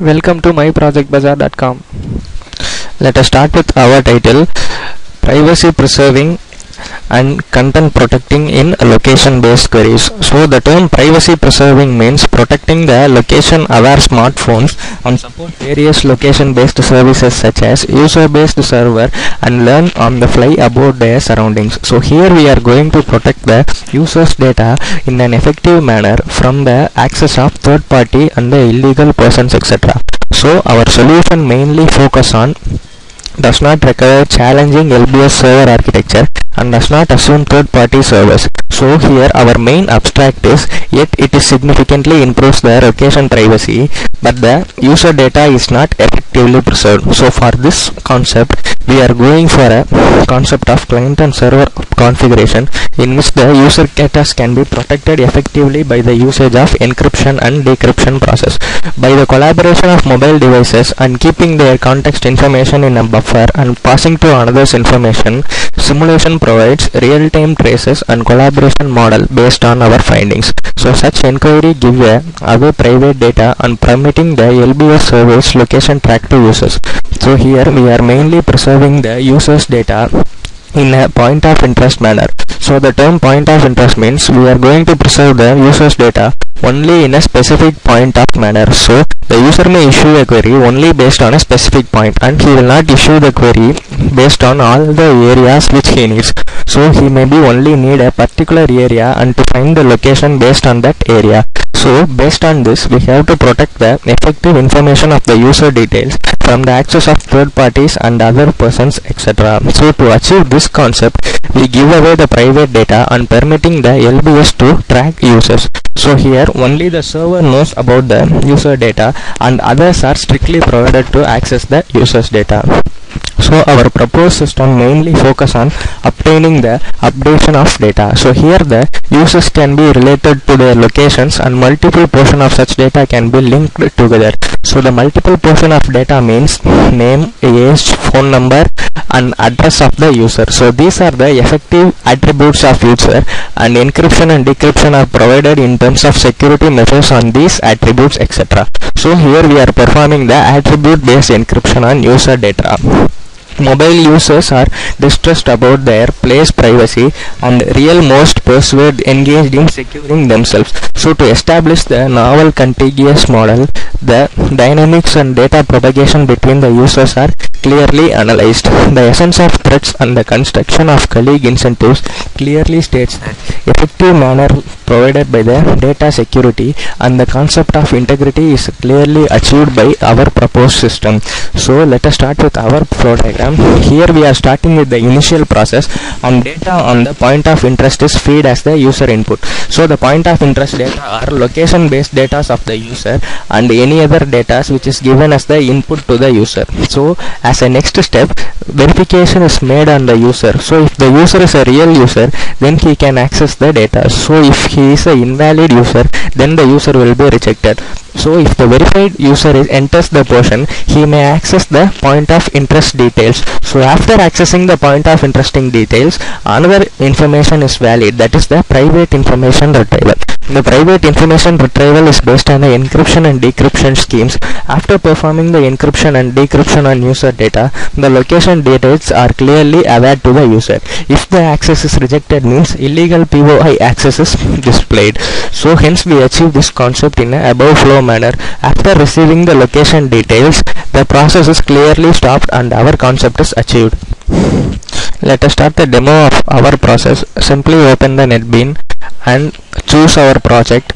Welcome to myprojectbazaar.com. Let us start with our title, privacy preserving and content protecting in location based queries. So the term privacy preserving means protecting the location aware smartphones and support various location based services such as user based server and learn on the fly about their surroundings. So here we are going to protect the user's data in an effective manner from the access of third party and the illegal persons, etc. So our solution mainly focus on does not require challenging LBS server architecture and does not assume third-party servers. So here our main abstract is, yet it is significantly improves the location privacy, but the user data is not effectively preserved. So for this concept, we are going for a concept of client and server configuration in which the user data can be protected effectively by the usage of encryption and decryption process, by the collaboration of mobile devices and keeping their context information in a buffer and passing to another's information. Simulation provides real-time traces and collaboration model based on our findings. So such inquiry gives away private data and permitting the LBS service location track to users. So here we are mainly preserving the user's data in a point of interest manner. So the term point of interest means we are going to preserve the user's data only in a specific point of manner. So the user may issue a query only based on a specific point, and he will not issue the query based on all the areas which he needs. So he may be only need a particular area and to find the location based on that area. So based on this, we have to protect the effective information of the user details from the access of third parties and other persons, etc. So to achieve this concept, we give away the private data and permitting the LBS to track users. So here only the server knows about the user data and others are strictly provided to access the user's data. So our proposed system mainly focus on obtaining the updation of data. So here the users can be related to their locations and multiple portion of such data can be linked together. So the multiple portion of data means name, age, phone number and address of the user. So these are the effective attributes of user, and encryption and decryption are provided in terms of security measures on these attributes, etc. So here we are performing the attribute based encryption on user data. Mobile users are distressed about their place privacy and real most persuade engaged in securing themselves. So to establish the novel contiguous model, the dynamics and data propagation between the users are clearly analyzed. The essence of threats and the construction of colleague incentives clearly states that effective manner provided by the data security and the concept of integrity is clearly achieved by our proposed system. So let us start with our flow diagram. Here we are starting with the initial process, and data on the point of interest is feed as the user input. So the point of interest data are location based data of the user and any other data which is given as the input to the user. So as a next step, verification is made on the user. So if the user is a real user, then he can access the data. So if he is an invalid user, then the user will be rejected. So if the verified user enters the portion, he may access the point of interest details. So after accessing the point of interesting details, another information is valid, that is the private information retrieval. The private information retrieval is based on the encryption and decryption schemes. After performing the encryption and decryption on user data, the location details are clearly aware to the user. If the access is rejected, means illegal POI access is displayed. So hence we achieve this concept in an above flow manner. After receiving the location details, the process is clearly stopped and our concept is achieved. Let us start the demo of our process. Simply open the NetBeans and choose our project,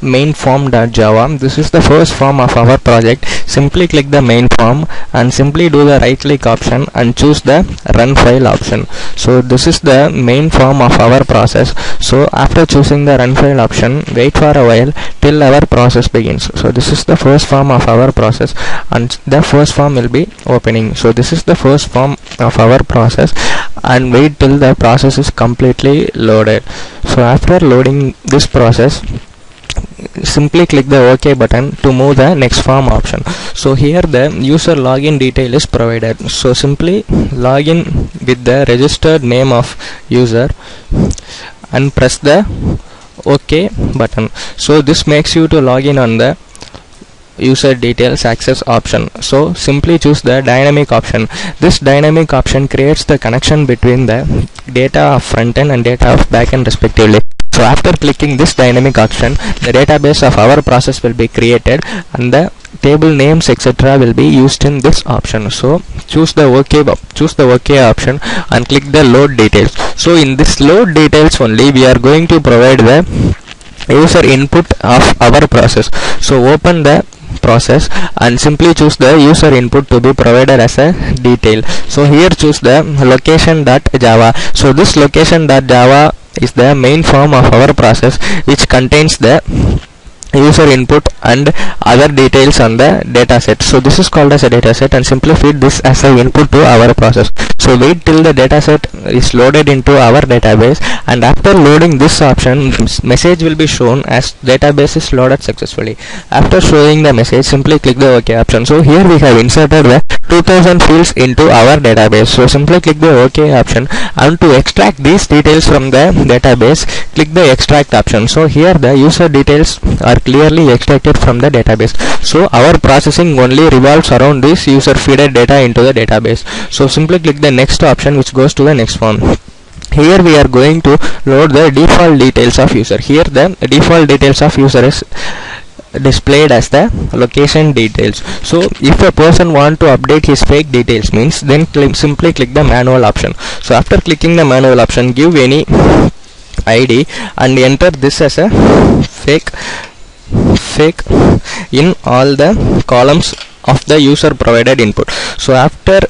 mainform.java. This is the first form of our project. Simply click the main form and simply do the right click option and choose the run file option. So this is the main form of our process. So after choosing the run file option, wait for a while till our process begins. So this is the first form of our process and the first form will be opening. So this is the first form of our process and wait till the process is completely loaded. So after loading this process, simply click the OK button to move the next form option. So here the user login detail is provided. So simply login with the registered name of user and press the OK button. So this makes you to login on the user details access option. So simply choose the dynamic option. This dynamic option creates the connection between the data of front end and data of backend respectively. So after clicking this dynamic option, the database of our process will be created and the table names etc. will be used in this option. So choose the OK option and click the load details. So in this load details only we are going to provide the user input of our process. So open the process and simply choose the user input to be provided as a detail. So here choose the location.java. So this location.java is the main form of our process which contains the user input and other details on the dataset. So this is called as a dataset and simply feed this as an input to our process. So wait till the dataset is loaded into our database, and after loading this option, message will be shown as database is loaded successfully. After showing the message, simply click the OK option. So here we have inserted the 2000 fields into our database. So simply click the OK option, and to extract these details from the database, click the extract option. So here the user details are clearly extracted from the database. So our processing only revolves around this user feeded data into the database. So simply click the next option which goes to the next form. Here we are going to load the default details of user. Here the default details of user is displayed as the location details. So if a person want to update his fake details means, then simply click the manual option. So after clicking the manual option, give any ID and enter this as a fake in all the columns of the user provided input. So after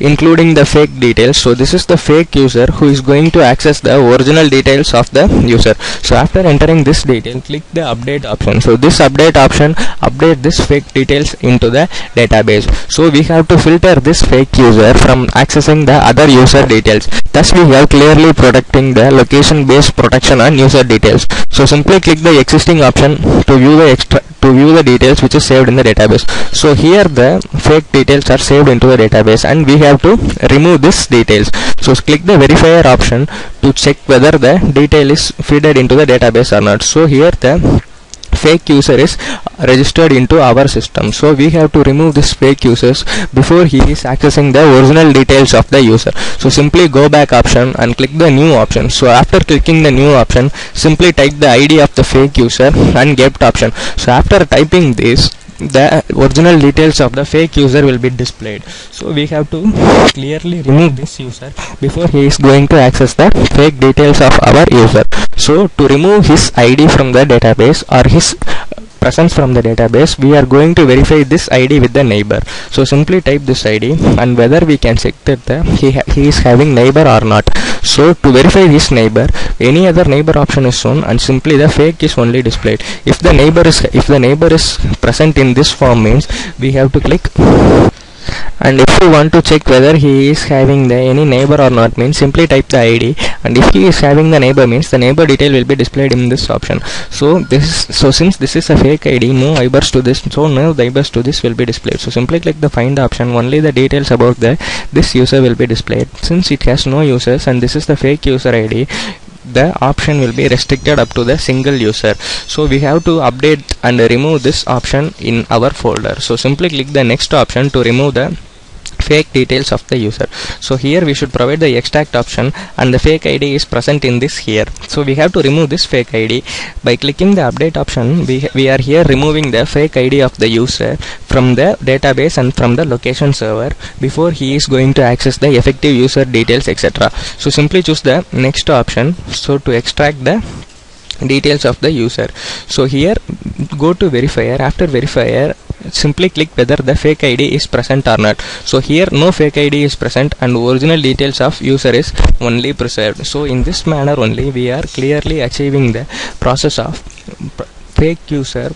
including the fake details, so this is the fake user who is going to access the original details of the user. So after entering this detail, click the update option. So this update option update this fake details into the database. So we have to filter this fake user from accessing the other user details. Thus we have clearly protecting the location based protection on user details. So simply click the existing option to view the details which is saved in the database. So here the fake details are saved into the database and we have to remove this details. So click the verifier option to check whether the detail is fed into the database or not. So here the fake user is registered into our system. So we have to remove this fake users before he is accessing the original details of the user. So simply go back option and click the new option. So after clicking the new option, simply type the ID of the fake user and get option. So after typing this, the original details of the fake user will be displayed. So we have to clearly remove this user before he is going to access the fake details of our user. So to remove his ID from the database or his presence from the database, we are going to verify this ID with the neighbor. So simply type this ID and whether we can check that he is having neighbor or not. So to verify his neighbor, any other neighbor option is shown and simply the fake is only displayed. If the neighbor is present in this form means, we have to click, and if you want to check whether he is having the any neighbor or not means, simply type the ID, and if he is having the neighbor means the neighbor detail will be displayed in this option. So since this is a fake ID, no neighbors to this, so no neighbors to this will be displayed. So simply click the find option. Only the details about this user will be displayed. Since it has no users and this is the fake user ID, the option will be restricted up to the single user. So we have to update and remove this option in our folder. So simply click the next option to remove the fake details of the user. So here we should provide the extract option and the fake ID is present in this here. So we have to remove this fake ID by clicking the update option. We are here removing the fake ID of the user from the database and from the location server before he is going to access the effective user details etc. So simply choose the next option so to extract the details of the user. So here go to verifier. After verifier, simply click whether the fake ID is present or not. So here no fake ID is present and original details of user is only preserved. So in this manner only we are clearly achieving the process of fake user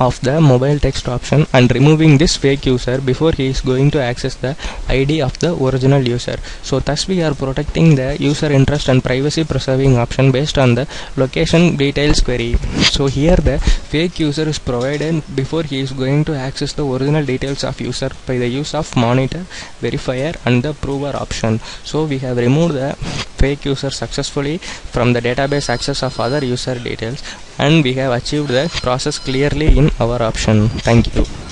of the mobile text option and removing this fake user before he is going to access the ID of the original user. So thus we are protecting the user interest and privacy preserving option based on the location details query. So here the fake user is provided before he is going to access the original details of user by the use of monitor, verifier and the prover option. So we have removed the fake user successfully from the database access of other user details, and we have achieved the process clearly in our option. Thank you.